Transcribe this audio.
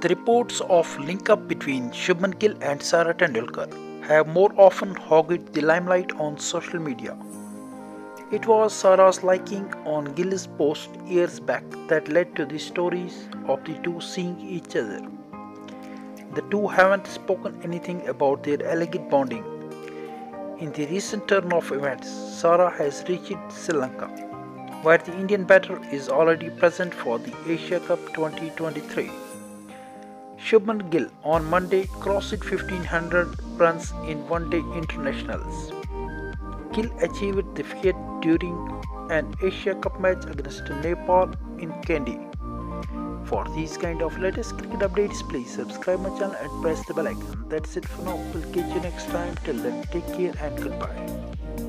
The reports of link-up between Shubman Gill and Sara Tendulkar have more often hogged the limelight on social media. It was Sara's liking on Gill's post years back that led to the stories of the two seeing each other. The two haven't spoken anything about their alleged bonding. In the recent turn of events, Sara has reached Sri Lanka, where the Indian batter is already present for the Asia Cup 2023. Shubman Gill on Monday crossed 1500 runs in one-day internationals. Gill achieved the feat during an Asia Cup match against Nepal in Kandy. For these kind of latest cricket updates, please subscribe my channel and press the bell icon. That's it for now. We'll catch you next time. Till then, take care and goodbye.